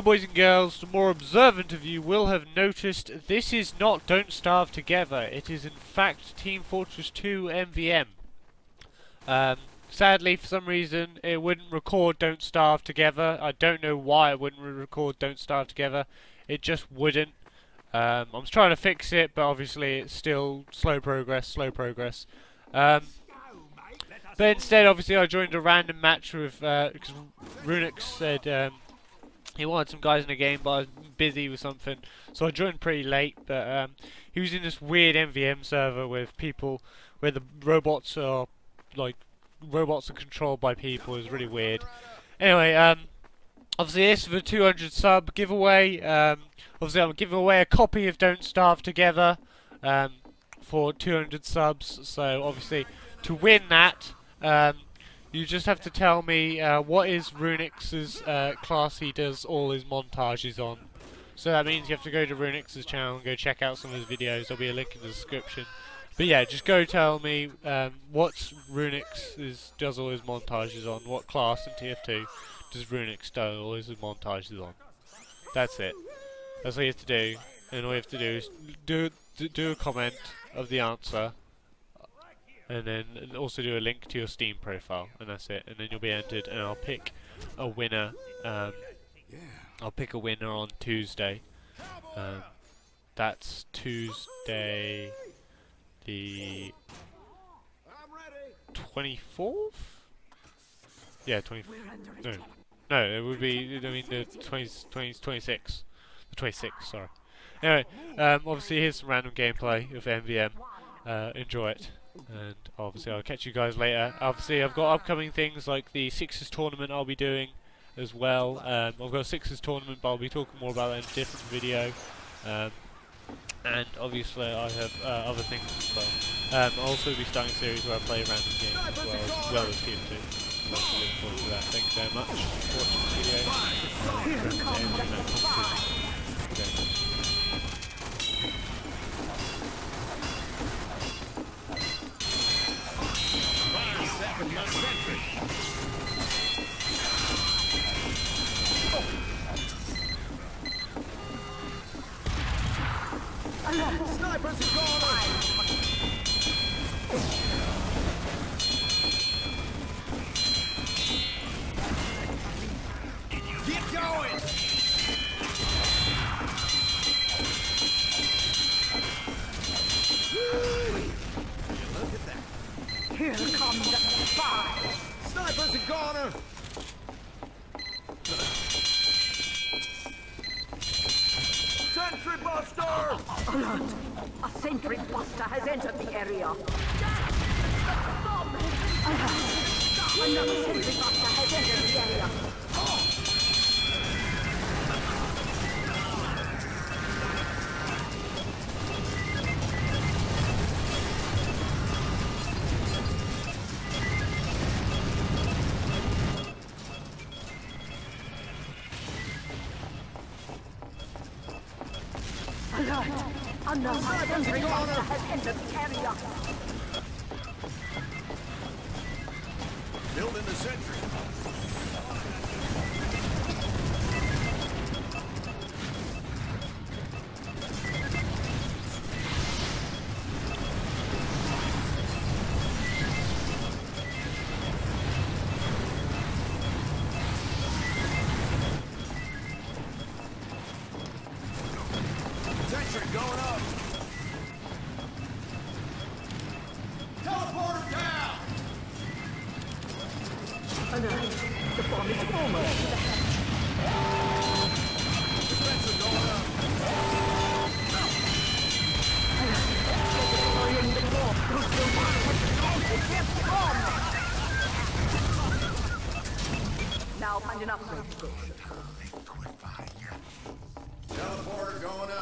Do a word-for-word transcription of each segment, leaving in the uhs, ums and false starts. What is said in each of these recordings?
Hello boys and girls, the more observant of you will have noticed this is not Don't Starve Together, it is in fact Team Fortress two M V M. Um, sadly for some reason it wouldn't record Don't Starve Together. I don't know why it wouldn't record Don't Starve Together, it just wouldn't. Um, I'm trying to fix it, but obviously it's still slow progress, slow progress. Um, but instead obviously I joined a random match with, uh, because Runyx said um, he wanted some guys in the game, but I was busy with something, so I joined pretty late. But um, he was in this weird M V M server with people where the robots are like robots are controlled by people. It's really weird. Anyway, um, obviously this is the two hundred sub giveaway. Um, obviously I'm giving away a copy of Don't Starve Together um, for two hundred subs. So obviously to win that. Um, You just have to tell me uh, what is Runyx's uh, class he does all his montages on. So that means you have to go to Runyx's channel and go check out some of his videos. There'll be a link in the description. But yeah, just go tell me um, what Runyx does all his montages on. What class in T F two does Runyx do all his montages on? That's it. That's all you have to do. And all you have to do is do, do a comment of the answer. And then also do a link to your Steam profile, and that's it. And then you'll be entered, and I'll pick a winner. Um, I'll pick a winner on Tuesday. Um, that's Tuesday, the twenty-fourth. Yeah, twenty. No, no, it would be. I mean, the twenty, twenty, twenty-sixth. The twenty-sixth. Sorry. Anyway, um, obviously here's some random gameplay of M V M. Uh, enjoy it. And obviously I'll catch you guys later. Obviously I've got upcoming things like the Sixers tournament I'll be doing as well. Um, I've got a Sixers tournament, but I'll be talking more about that in a different video. Um, and obviously I have uh, other things as well. Um, I'll also be starting a series where I play random games as well as, well as T F two. So I'm looking forward to that. Thanks so much for watching this video. Um, Thank you. Snipers is gone on. Get going. Look at that. Here comes the fire. Snipers are goner. Sentry buster! Alert! A sentry buster has entered the area. Alert! Another sentry buster has entered the area. Alert! Another sentry buster has entered the area! Building the sentry! Going up! Teleporter down! Alert! The bomb is almost to the hatch. The sensor going up! Alert! Destroying the door! Who's the one with the golden gift bomb? Now find an upgrade. Liquefy you. Teleporter going up!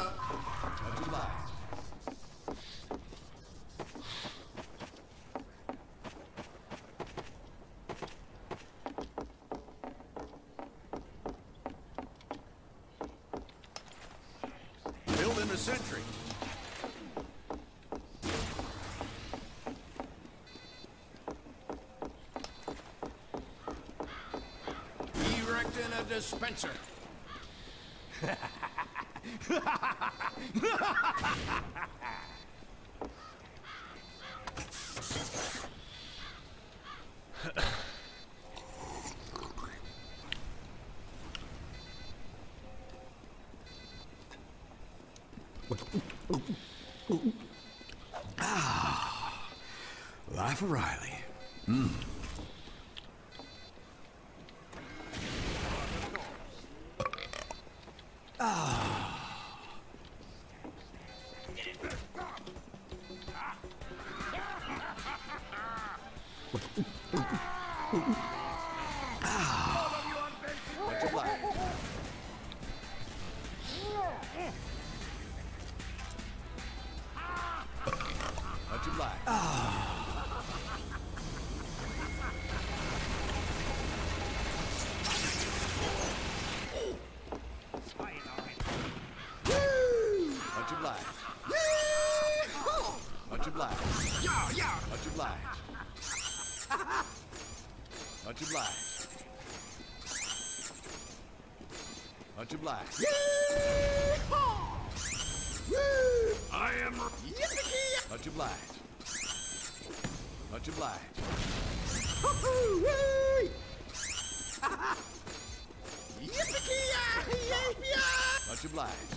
Building the sentry. Erecting a dispenser. Ah, life of Riley. Mm. Ah. Ah. Ah. Much obliged. Much obliged. I am. Much obliged. Much obliged. Much obliged. Yeah, yeah. Yeah, yeah, yeah. Much obliged.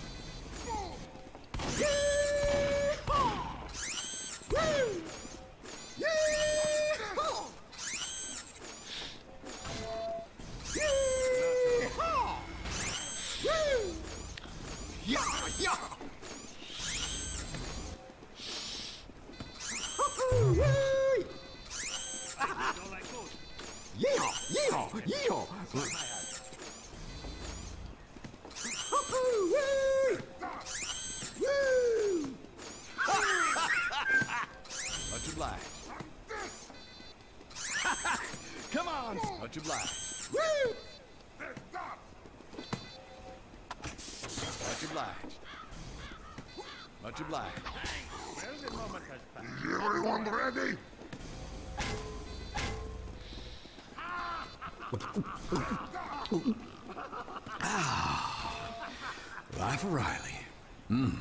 Come on. Much obliged. Woo! Much obliged. Much obliged. Is everyone ready? Ah, life of Riley. Mm.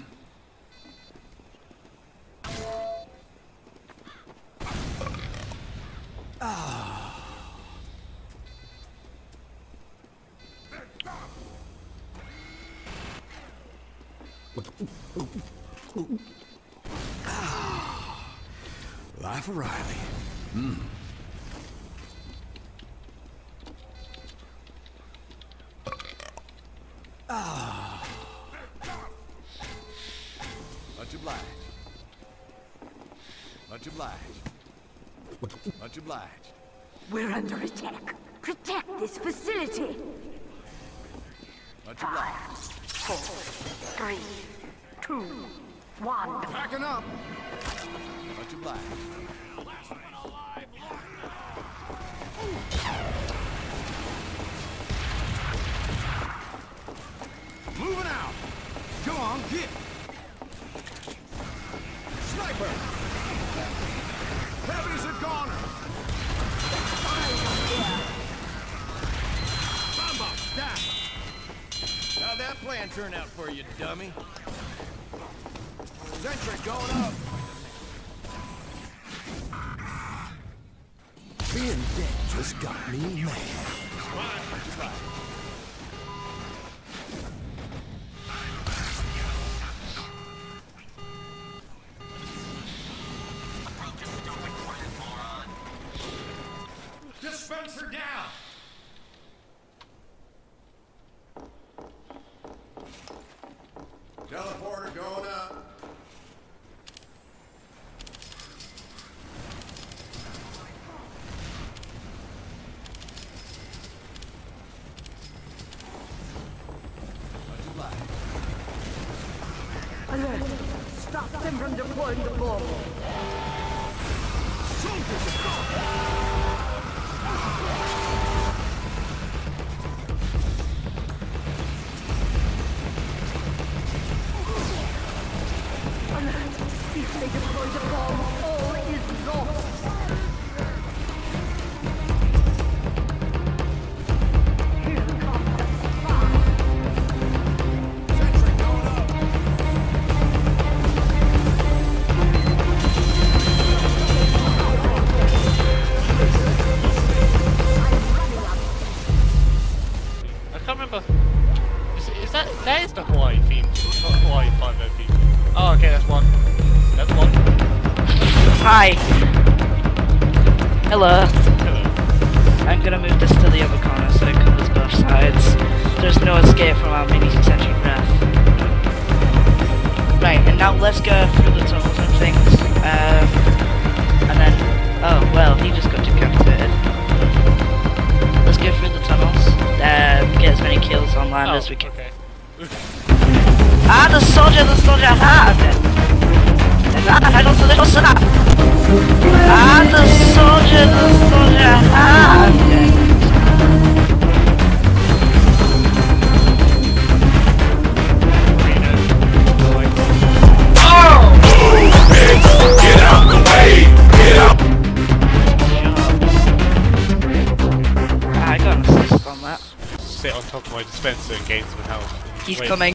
Ah. Ah, life of Riley. Mm. Ah. Much obliged. Much obliged. Much obliged. We're under attack. Protect this facility. Much obliged. Four, three, two, one. Backing up. Much obliged. Last one alive. Lord. Moving out. Go on, get. Sniper. Heavy's a goner. Bomba, down. How'd that plan turn out for you, dummy? Sentry going up! Being dead just got me mad. Dispenser down! Teleporter going up. Alert! Stop them from deploying the ball. Soldiers are gone. If they deploy the bomb, all is lost! Here comes the spy! Why are you five more people? Oh, okay, that's one. That's one. Hi. Hello. Hello. I'm gonna move this to the other corner so it covers both sides. There's no escape from our mini-concentric breath. Right, and now let's go through the tunnels and things. Um, and then... Oh, well, he just got decapitated. Let's go through the tunnels. Um, get as many kills online oh, as we can. Okay. Ah, the soldier, the soldier, ah! Ah, I don't see the soldier! Ah, the soldier, the soldier, ah! Oh! Move, bitch! Get out the way! Get out! Ah, I got an assist on that. Sit on top of my dispenser and gain some health. He's Wait. coming.